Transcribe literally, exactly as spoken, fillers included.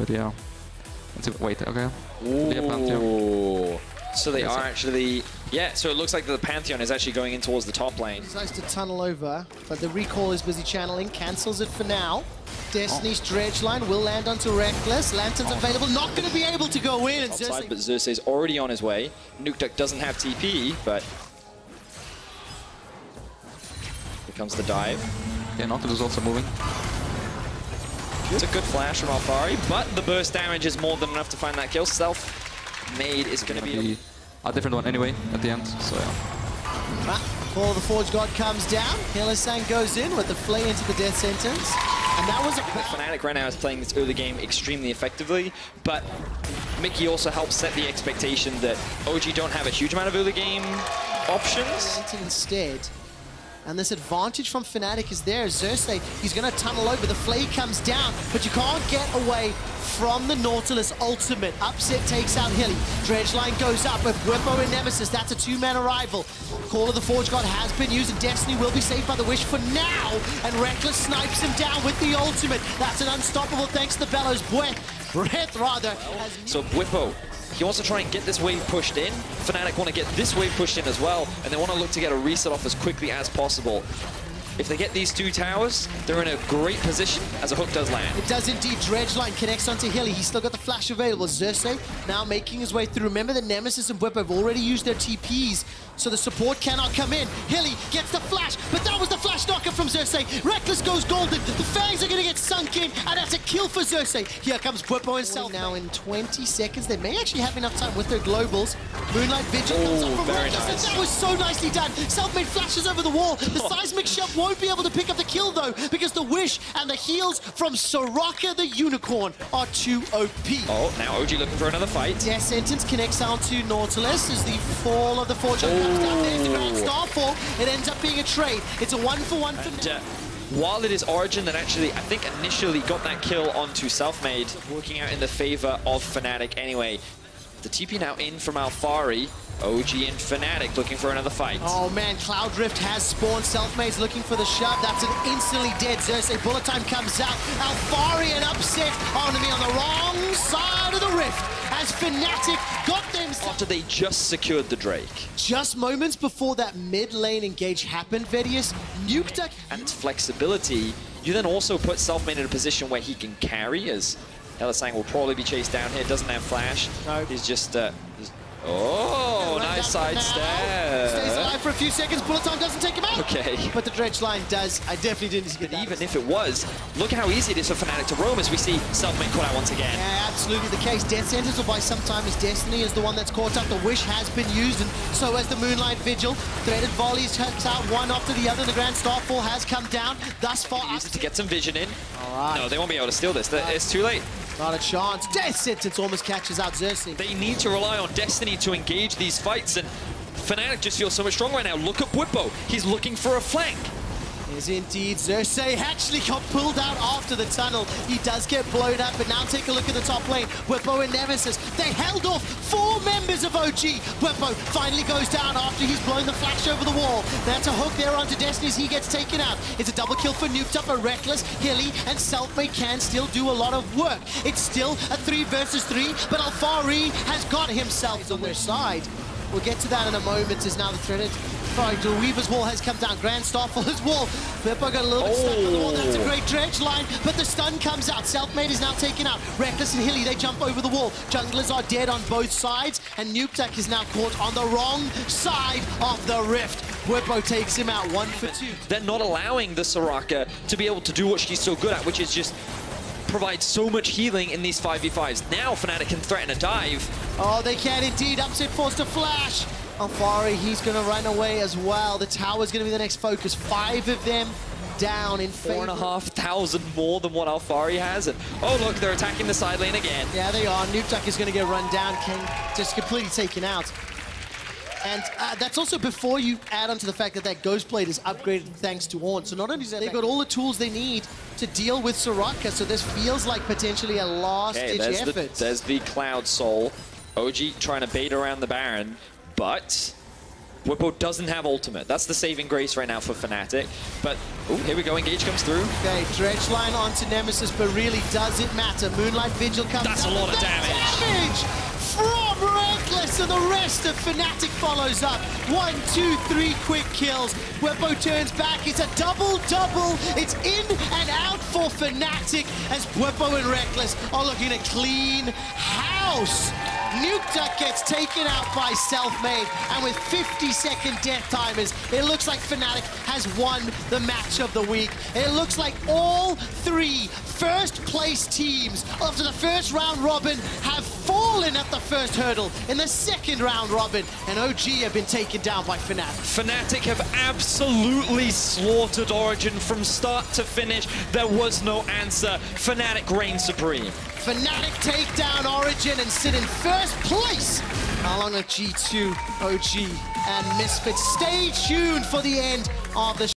But yeah. Wait, okay. Ooh. So they are actually... Yeah, so it looks like the Pantheon is actually going in towards the top lane. It's nice to tunnel over, but the recall is busy channeling. Cancels it for now. Destiny's oh. dredge line will land onto Rekkles. Lantern's oh. available. Not going to be able to go in. And Xersei... side, but Xersei's already on his way. Nukeduck doesn't have T P, but... Here comes the dive. Yeah, Nautilus also moving. It's a good flash from Alphari, but the burst damage is more than enough to find that kill. Self made is going to be a different one anyway at the end. So yeah. Ah, before the Forge God comes down, Hylissang goes in with the flay into the death sentence, and that was a Fnatic right now is playing this early game extremely effectively, but Mickey also helps set the expectation that O G don't have a huge amount of early game options. Instead. And this advantage from Fnatic is there. Xersei, he's going to tunnel over. The flay comes down, but you can't get away from the Nautilus ultimate. Upset takes out Hilly. Dredge line goes up with Bwipo and Nemesis. That's a two-man arrival. Call of the Forge God has been used, and Destiny will be saved by the Wish for now. And Rekkles snipes him down with the ultimate. That's an unstoppable thanks to the Bellows. Breath, breath rather. So Bwipo. He wants to try and get this wave pushed in. Fnatic want to get this wave pushed in as well, and they want to look to get a reset off as quickly as possible. If they get these two towers, they're in a great position as a hook does land. It does indeed. Dredge line connects onto Hilly. He's still got the flash available. Xersei now making his way through. Remember that Nemesis and Bwipo have already used their T Ps, so the support cannot come in. Hilly gets the flash, but that was the flash knocker from Xersei. Rekkles goes golden. The fangs are going to get sunk in, and that's a kill for Xersei. Here comes Bwipo himself. Now in twenty seconds, they may actually have enough time with their globals. Moonlight Vigil oh, comes up from Rekkles. Nice. That was so nicely done. Self-made flashes over the wall. The seismic shove won't be able to pick up the kill though, because the wish and the heals from Soraka the Unicorn are too O P. Oh, now O G looking for another fight. Death sentence connects out to Nautilus as the fall of the Forge. There's the Grand Starfall. It ends up being a trade. It's a one-for-one for, one for and, uh, while it is Origin that actually, I think, initially got that kill onto Selfmade, working out in the favor of Fnatic anyway. The T P now in from Alphari. O G and Fnatic looking for another fight. Oh man, Cloud Rift has spawned. Selfmade's looking for the shove. That's an instantly dead Xersei. Bullet time comes out. Alphari and Upset are going to be on the wrong side of the rift as Fnatic got themselves. After they just secured the Drake. Just moments before that mid lane engage happened, Vedius nuked up. And its flexibility, you then also put Selfmade in a position where he can carry as Hylissang will probably be chased down here. Doesn't have flash. No. He's just. Uh, he's Oh, nice side step. Stays alive for a few seconds. Bullet time doesn't take him out. Okay. But the dredge line does. I definitely didn't get that. Even if it was, look how easy it is for Fnatic to roam as we see Selfmade caught out once again. Yeah, absolutely the case. Death sentence will buy some time as Destiny is the one that's caught up. The wish has been used, and so has the Moonlight Vigil. Threaded volleys hurts out one after the other. The Grand Starfall has come down thus far. Use it to get some vision in. All right. No, they won't be able to steal this. Right. It's too late. Not a chance. Death sentence almost catches out Xersei. They need to rely on Destiny to engage these fights, and Fnatic just feels so much stronger right now. Look at Bwipo. He's looking for a flank. Is indeed. Xersei actually got pulled out after the tunnel. He does get blown up, but now take a look at the top lane. Bwipo and Nemesis, they held off four members of O G. Bwipo finally goes down after he's blown the flash over the wall. That's a hook there onto Destiny's. He gets taken out. It's a double kill for Nuked Up, a Rekkles, Hilly, and Selfmade can still do a lot of work. It's still a three versus three, but Alphari has got himself on their side. We'll get to that in a moment as now the threaded the Weaver's wall has come down. Grand Starfall his wall. Bwipo got a little bit stuck on the wall. That's a great dredge line, but the stun comes out. Selfmade is now taken out. Rekkles and Hilly, they jump over the wall. Junglers are dead on both sides, and Nukeduck is now caught on the wrong side of the rift. Bwipo takes him out one for two. They're not allowing the Soraka to be able to do what she's so good at, which is just provide so much healing in these five v fives. Now Fnatic can threaten a dive. Oh, they can indeed. Upset forced to flash. Alphari, he's going to run away as well. The tower's going to be the next focus. Five of them down in favor. Four and a half thousand more than what Alphari has. And oh, look, they're attacking the side lane again. Yeah, they are. Nukeduck is going to get run down. King just completely taken out. And uh, that's also before you add on to the fact that that Ghostblade is upgraded thanks to Ornn. So not only is that, they've got all the tools they need to deal with Soraka. So this feels like potentially a last-ditch okay, effort. The, there's the Cloud Soul. O G trying to bait around the Baron. But Bwipo doesn't have ultimate. That's the saving grace right now for Fnatic. But ooh, here we go, Engage comes through. Okay, dredge line onto Nemesis, but really does it matter? Moonlight Vigil comes That's down. a lot of damage. damage from Rekkles, and the rest of Fnatic follows up. One, two, three quick kills. Bwipo turns back, it's a double-double. It's in and out for Fnatic as Bwipo and Rekkles are looking to clean house. Nukeduck gets taken out by Self Made, and with fifty second death timers, it looks like Fnatic has won the match of the week. It looks like all three first place teams after the first round robin have fallen at the first hurdle in the second round robin, and O G have been taken down by Fnatic. Fnatic have absolutely slaughtered Origin from start to finish. There was no answer. Fnatic reigns supreme. Fnatic take down Origin and sit in first place. Along with G two, O G, and Misfits. Stay tuned for the end of the show.